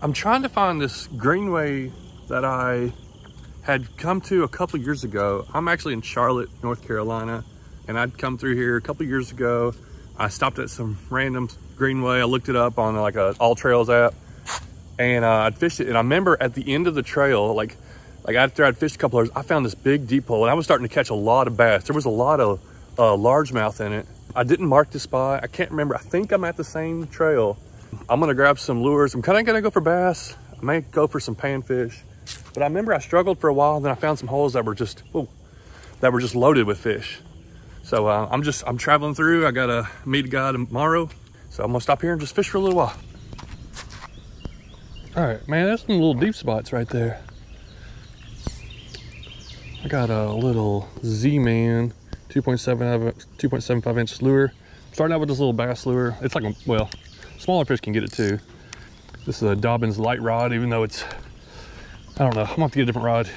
I'm trying to find this greenway that I had come to a couple of years ago. I'm actually in Charlotte, North Carolina, and I'd come through here a couple of years ago. I stopped at some random greenway. I looked it up on like a AllTrails app, and I'd fished it. And I remember at the end of the trail, like after I'd fished a couple hours, I found this big deep hole, and I was starting to catch a lot of bass. There was a lot of largemouth in it. I didn't mark the spot. I can't remember. I think I'm at the same trail. I'm gonna grab some lures. I'm kind of gonna go for bass. I may go for some panfish, but I remember I struggled for a while. Then I found some holes that were just that were just loaded with fish. So I'm traveling through. I gotta meet a guy tomorrow, so I'm gonna stop here and just fish for a little while. All right, man, that's some little deep spots right there. I got a little Z-Man 2.75 inch lure. Starting out with this little bass lure. It's like, well, smaller fish can get it too. This is a Dobbins light rod, even though it's, I don't know, I'm gonna have to get a different rod.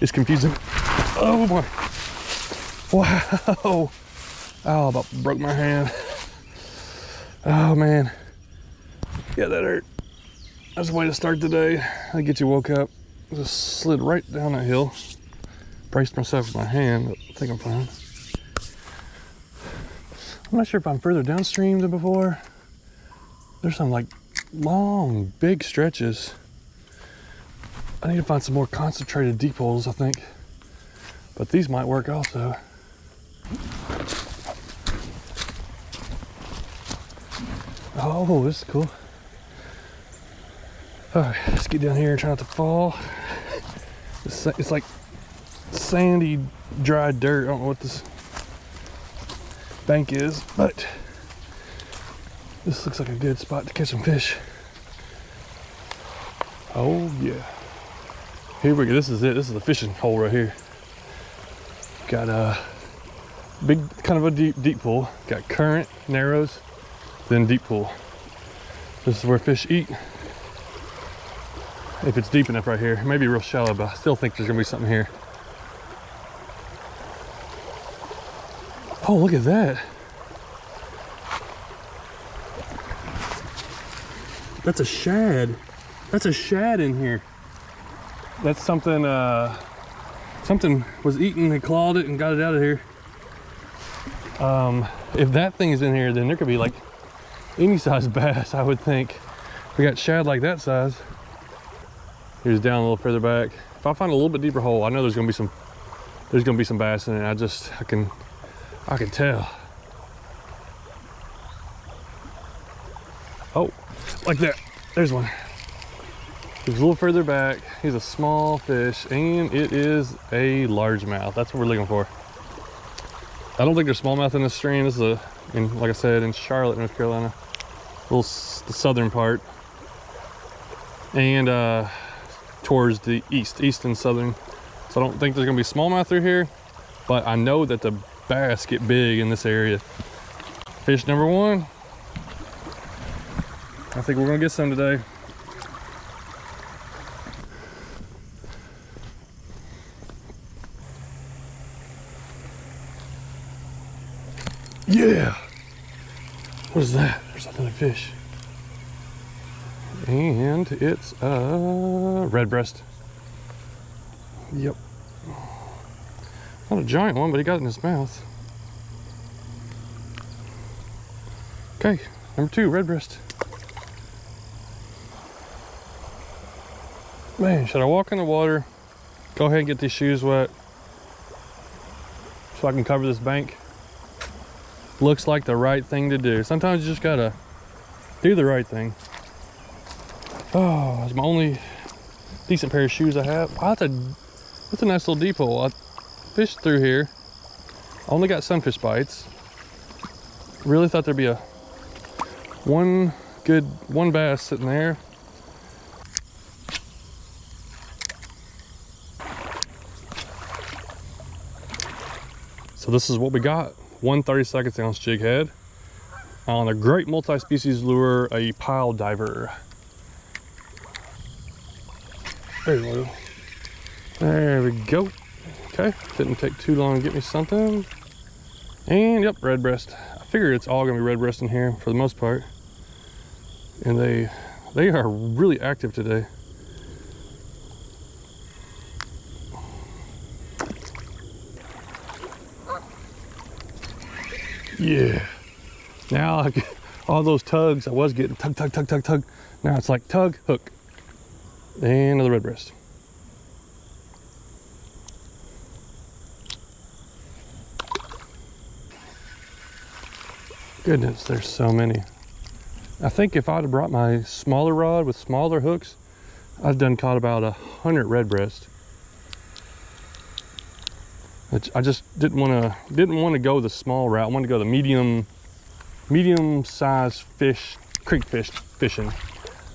It's confusing. Oh boy. Wow. Oh, about broke my hand. Oh man. Yeah, that hurt. That's the way to start today. I get you woke up. Just slid right down that hill. Braced myself with my hand, but I think I'm fine. I'm not sure if I'm further downstream than before. There's some like long, big stretches. I need to find some more concentrated deep holes, I think. But these might work also. Oh, this is cool. All right, let's get down here and try not to fall. It's like sandy, dry dirt. I don't know what this bank is, but this looks like a good spot to catch some fish. Oh yeah. Here we go, this is it. This is the fishing hole right here. Got a big, kind of a deep pool. Got current, narrows, then deep pool. This is where fish eat. If it's deep enough right here. It may be real shallow, but I still think there's gonna be something here. Oh, look at that. That's a shad. That's a shad in here. That's something, something was eaten and clawed it and got it out of here. If that thing is in here, then there could be like any size bass, I would think. We got shad like that size. Here's down a little further back. If I find a little bit deeper hole, I know there's gonna be some bass in it. I can tell. Oh, like that. There's one. He's a little further back. He's a small fish, and it is a largemouth. That's what we're looking for. I don't think there's smallmouth in the stream. This is a, like I said, in Charlotte, North Carolina, the southern part, and towards the east and southern. So I don't think there's gonna be smallmouth through here, but I know that the bass get big in this area. Fish number one. I think we're gonna get some today. Yeah. What is that? There's another fish. And it's a redbreast. Yep. Not a giant one, but he got it in his mouth. Okay, number two, redbreast. Man, should I walk in the water, go ahead and get these shoes wet so I can cover this bank? Looks like the right thing to do. Sometimes you just gotta do the right thing. Oh, it's my only decent pair of shoes I have. Oh, that's a nice little deep hole. I fished through here, only got sunfish bites. Really thought there'd be one bass sitting there. So this is what we got. 132nd ounce jig head on a great multi-species lure, a pile diver. There we go. There we go. Okay, didn't take too long to get me something. And yep, redbreast. I figure it's all gonna be redbreast in here for the most part. And they They are really active today. Yeah. Now I get all those tugs. I was getting tug, tug, tug, tug, tug. Now it's like tug, hook. And another redbreast. Goodness, there's so many. I think if I'd have brought my smaller rod with smaller hooks, I'd done caught about 100 redbreast. I just didn't want to go the small route. I wanted to go the medium-sized fish, creek fish fishing.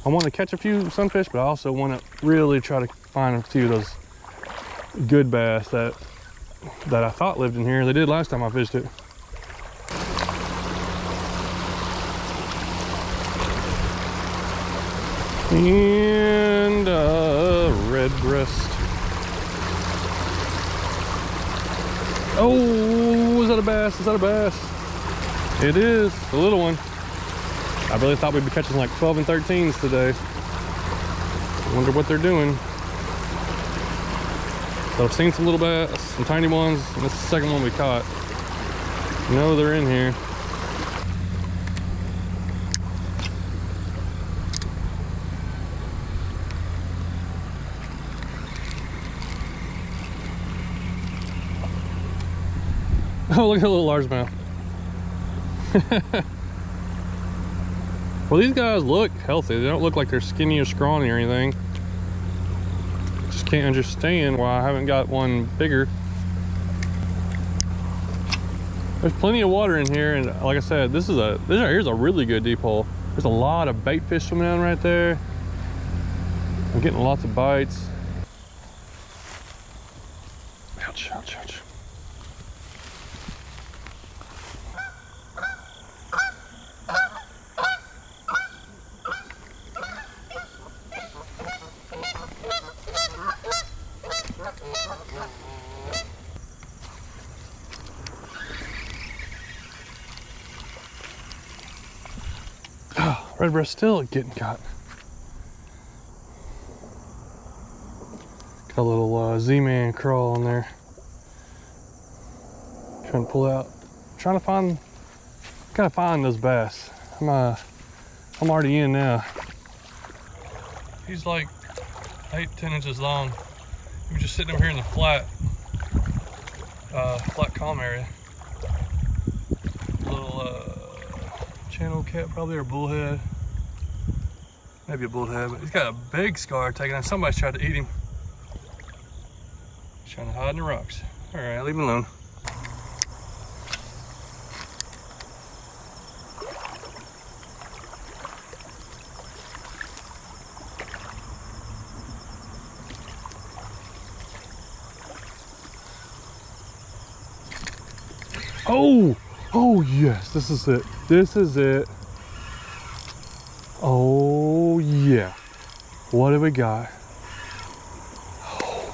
I want to catch a few sunfish, but I also want to really try to find a few of those good bass that I thought lived in here. They did last time I fished it. And a redbreast. Oh, is that a bass? Is that a bass? It is, a little one. I really thought we'd be catching like 12 and 13s today. I wonder what they're doing. But I've seen some little bass, some tiny ones, and this is the second one we caught. No, they're in here. Oh, look at a little largemouth. Well, these guys look healthy. They don't look like they're skinny or scrawny or anything. Just can't understand why I haven't got one bigger. There's plenty of water in here, and like I said, this right here is a really good deep hole. There's a lot of bait fish swimming down right there. I'm getting lots of bites. Ouch, ouch, ouch. Redbreast still getting caught. Got a little Z-Man crawl on there. Trying to pull out. Gotta find those bass. I'm already in now. He's like 8-10 inches long. We're just sitting over here in the flat calm area. Little channel cat probably, or bullhead. Maybe a bullhead, but he's got a big scar taken out. Somebody's tried to eat him. He's trying to hide in the rocks. All right, leave him alone. Oh, oh yes, this is it. This is it. Oh yeah. What have we got? Oh.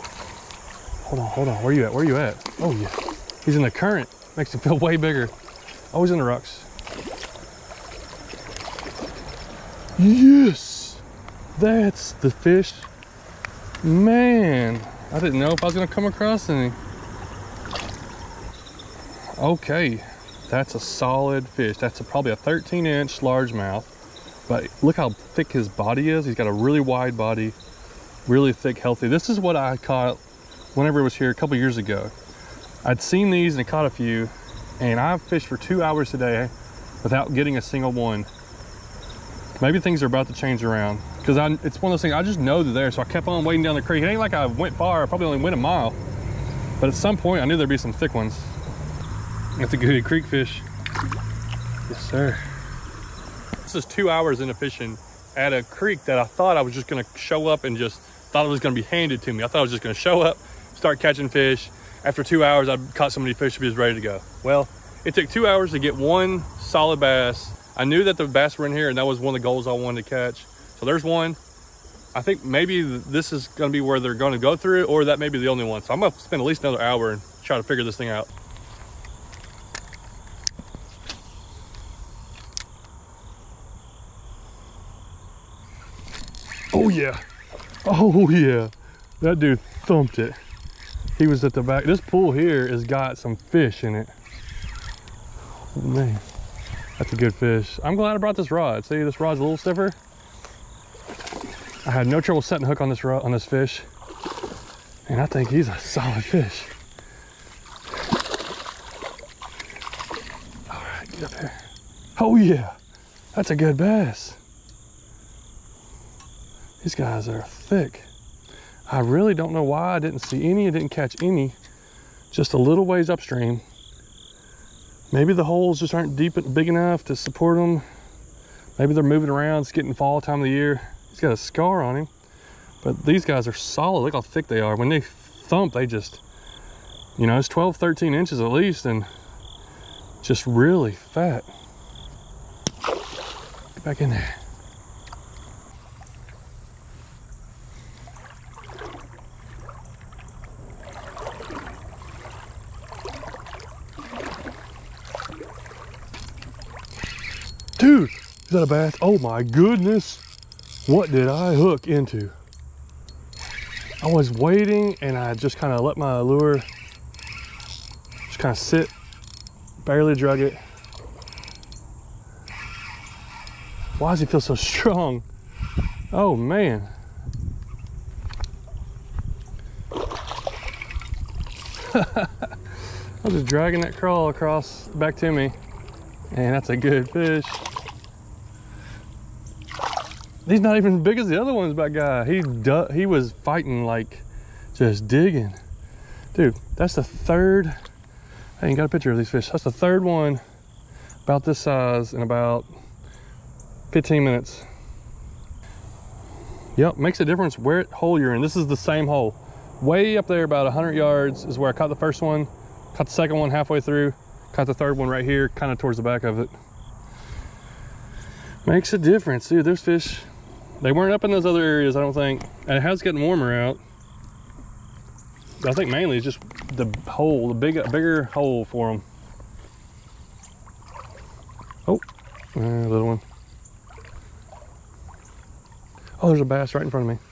Hold on, hold on. Where you at? Where you at? Oh yeah. He's in the current. Makes him feel way bigger. Oh, he's in the rocks. Yes. That's the fish. Man, I didn't know if I was gonna come across any. Okay, that's a solid fish. That's probably a 13-inch largemouth, but look how thick his body is. He's got a really wide body, really thick, healthy. This is what I caught whenever I was here a couple years ago. I'd seen these and I caught a few, and I've fished for 2 hours today without getting a single one. Maybe things are about to change around, because it's one of those things, I just know they're there, so I kept on wading down the creek. It ain't like I went far, I probably only went a mile, but at some point I knew there'd be some thick ones. That's a good creek fish. Yes, sir. This is 2 hours into fishing at a creek that I thought I was just going to show up and just thought it was going to be handed to me. I thought I was just going to show up, start catching fish. After 2 hours, I caught so many fish to be ready to go. Well, it took 2 hours to get one solid bass. I knew that the bass were in here, and that was one of the goals I wanted to catch. So there's one. I think maybe this is going to be where they're going to go through, or that may be the only one. So I'm going to spend at least another hour and try to figure this thing out. Oh yeah. Oh yeah. That dude thumped it. He was at the back. This pool here has got some fish in it. Oh man, that's a good fish. I'm glad I brought this rod. See, this rod's a little stiffer. I had no trouble setting hook on this rod, on this fish. And I think he's a solid fish. All right, get up here. Oh yeah, that's a good bass. These guys are thick. I really don't know why I didn't see any. I didn't catch any, just a little ways upstream. Maybe the holes just aren't deep, big enough to support them. Maybe they're moving around. It's getting fall time of the year. He's got a scar on him, but these guys are solid. Look how thick they are. When they thump, they just, you know, it's 12, 13 inches at least, and just really fat. Get back in there. Dude, is that a bass? Oh my goodness. What did I hook into? I was waiting and I just kind of let my lure just kind of sit, barely drug it. Why does he feel so strong? Oh man. I'm just dragging that crawl across back to me, and that's a good fish. He's not even big as the other ones, that guy. He was fighting, like just digging. Dude, that's the third. I ain't got a picture of these fish. That's the third one about this size in about 15 minutes. Yep, makes a difference where hole you're in. This is the same hole. Way up there, about 100 yards is where I caught the first one, caught the second one halfway through, caught the third one right here, kind of towards the back of it. Makes a difference, dude. There's fish. They weren't up in those other areas, I don't think. And it has gotten warmer out. I think mainly it's just the hole, the bigger hole for them. Oh, little one. Oh, there's a bass right in front of me.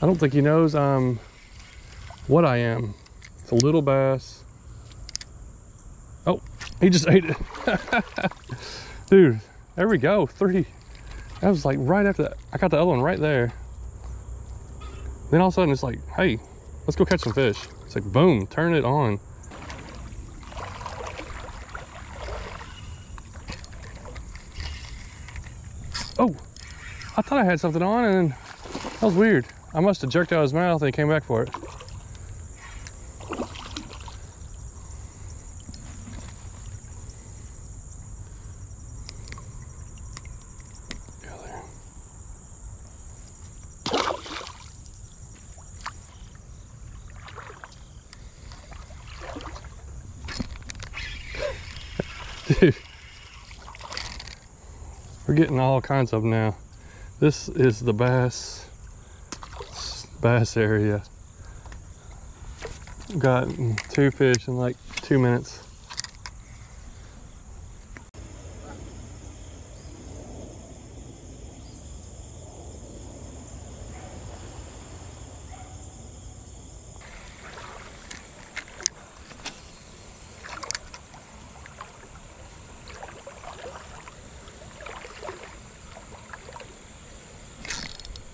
I don't think he knows what I am. It's a little bass. Oh, he just ate it. Dude, there we go, three. That was like right after that. I caught the other one right there. Then all of a sudden it's like, hey, let's go catch some fish. It's like, boom, turn it on. Oh, I thought I had something on, and that was weird. I must have jerked out his mouth and he came back for it. Dude, we're getting all kinds of them now. This is the bass area. Got two fish in like 2 minutes.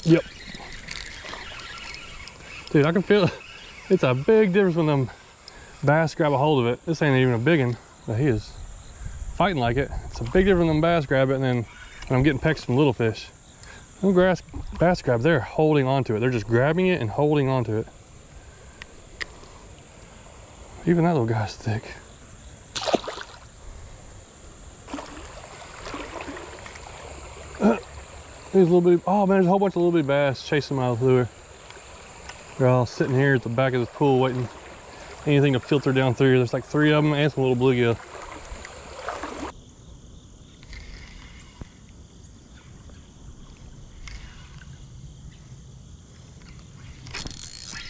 Yep. Dude, I can feel it. It's a big difference when them bass grab a hold of it. This ain't even a big one, but he is fighting like it. It's a big difference when them bass grab it, and then when I'm getting pecks from little fish. Them bass grab, they're holding onto it. They're just grabbing it and holding onto it. Even that little guy's thick. There's a little bit, oh man, there's a whole bunch of little bitty bass chasing my lure. They're all sitting here at the back of this pool waiting anything to filter down through. There's like three of them and some little bluegill.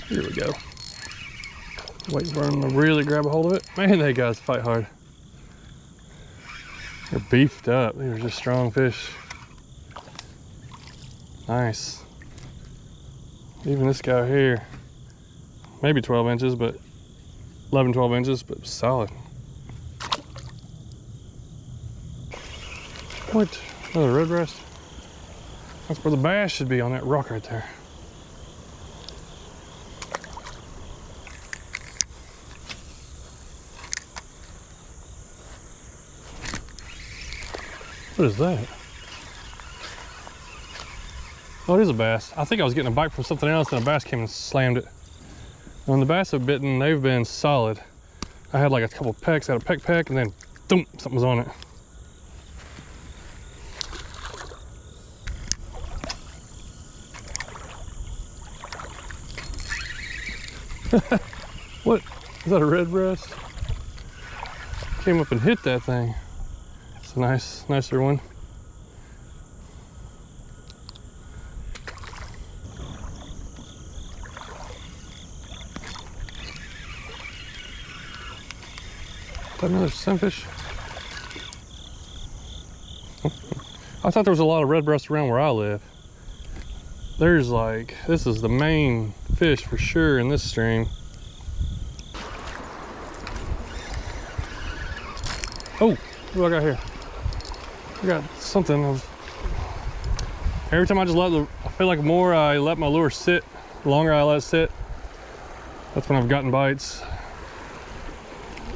Here we go. Waiting for them to really grab a hold of it. Man, they guys fight hard. They're beefed up. They were just strong fish. Nice. Even this guy here, maybe 12 inches, but 11, 12 inches, but solid. What? Another red breast? That's where the bass should be, on that rock right there. What is that? Oh, it is a bass. I think I was getting a bite from something else and a bass came and slammed it. When the bass have bitten, they've been solid. I had like a couple pecks, out of peck, and then thump, something was on it. What? Is that a red breast? Came up and hit that thing. It's a nice, nicer one. Is that another sunfish? I thought there was a lot of red breasts around where I live. There's like, this is the main fish for sure in this stream. Oh, what do I got here? I got something. Every time I just let the, I feel like more I let my lure sit, the longer I let it sit, that's when I've gotten bites.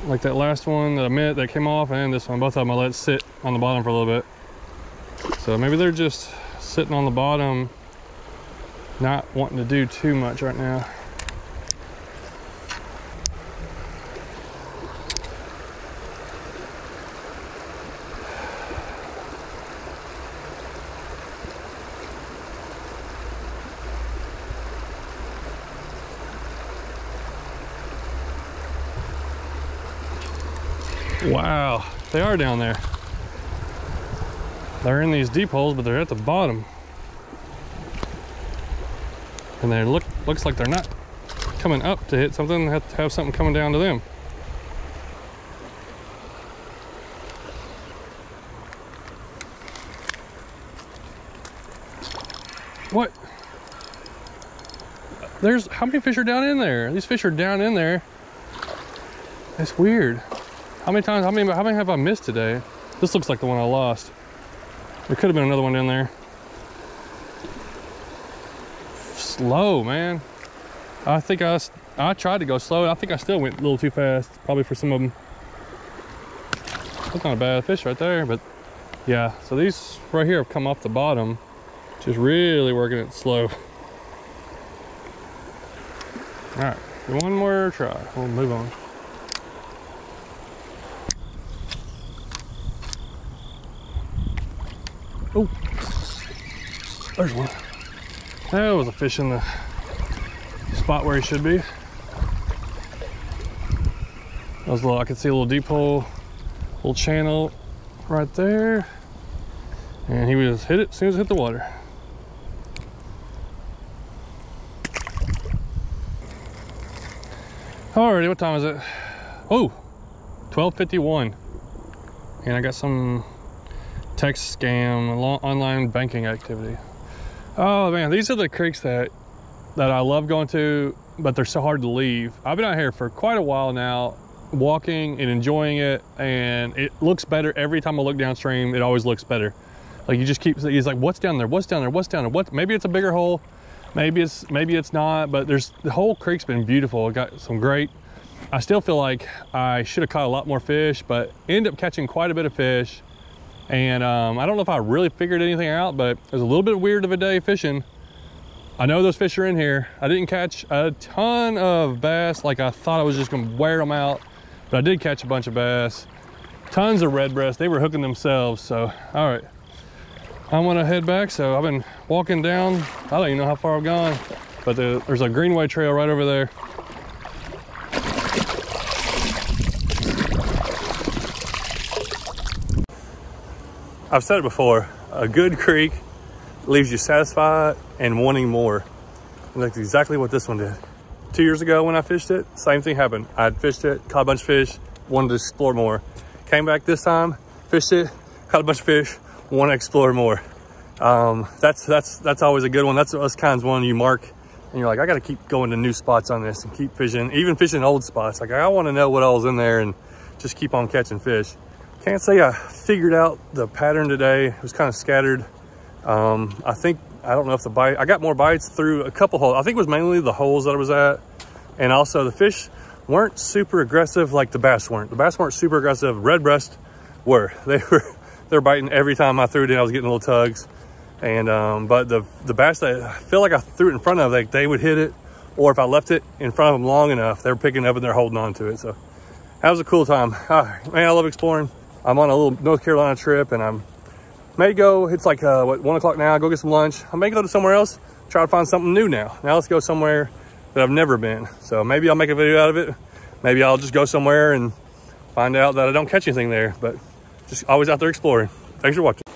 Like that last one that I met that came off, and this one, both of them I let sit on the bottom for a little bit. So maybe they're just sitting on the bottom, not wanting to do too much right now. Wow, they are down there. They're in these deep holes, but they're at the bottom. And they looks like they're not coming up to hit something. They have to have something coming down to them. What? There's, how many fish are down in there? These fish are down in there. That's weird. How many times, how many have I missed today? This looks like the one I lost. There could have been another one in there. Slow, man. I think I tried to go slow. I think I still went a little too fast, probably for some of them. That's not a bad fish right there, but yeah. So these right here have come off the bottom, just really working it slow. All right, one more try. We'll move on. Oh, there's one. There was a fish in the spot where he should be. That was a little, I could see a little deep hole, little channel right there. And he was hit it as soon as it hit the water. Alrighty, what time is it? Oh, 12:51. And I got some text scam, online banking activity. Oh man, these are the creeks that I love going to, but they're so hard to leave. I've been out here for quite a while now, walking and enjoying it, and it looks better every time I look downstream. It always looks better. Like you just keep, he's like, what's down there? What's down there? What's down there? What? Maybe it's a bigger hole, maybe it's not. But there's, the whole creek's been beautiful. It got some great. I still feel like I should have caught a lot more fish, but end up catching quite a bit of fish. And I don't know if I really figured anything out, but it was a little bit weird of a day fishing. I know those fish are in here. I didn't catch a ton of bass like I thought I was just gonna wear them out, but I did catch a bunch of bass. Tons of red breasts, they were hooking themselves. So, all right, I'm gonna head back. So I've been walking down, I don't even know how far I've gone, but there's a Greenway trail right over there. I've said it before, a good creek leaves you satisfied and wanting more. And that's exactly what this one did. 2 years ago when I fished it, same thing happened. I had fished it, caught a bunch of fish, wanted to explore more. Came back this time, fished it, caught a bunch of fish, want to explore more. That's always a good one. That's kinds one you mark and you're like, I got to keep going to new spots on this and keep fishing, even fishing old spots. Like, I want to know what all is in there and just keep on catching fish. Can't say I figured out the pattern today. It was kind of scattered. I think, I don't know if the bite, I got more bites through a couple holes. I think it was mainly the holes that I was at. And also the fish weren't super aggressive like the bass weren't. The bass weren't super aggressive. Redbreast were. They're biting every time I threw it in. I was getting little tugs. And but the bass that I feel like I threw it in front of, like they would hit it, or if I left it in front of them long enough, they're picking it up and they're holding on to it. So that was a cool time. Man, I love exploring. I'm on a little North Carolina trip, and I may go, it's like what, 1 o'clock now, go get some lunch. I may go to somewhere else, try to find something new now. Now let's go somewhere that I've never been. So maybe I'll make a video out of it. Maybe I'll just go somewhere and find out that I don't catch anything there, but just always out there exploring. Thanks for watching.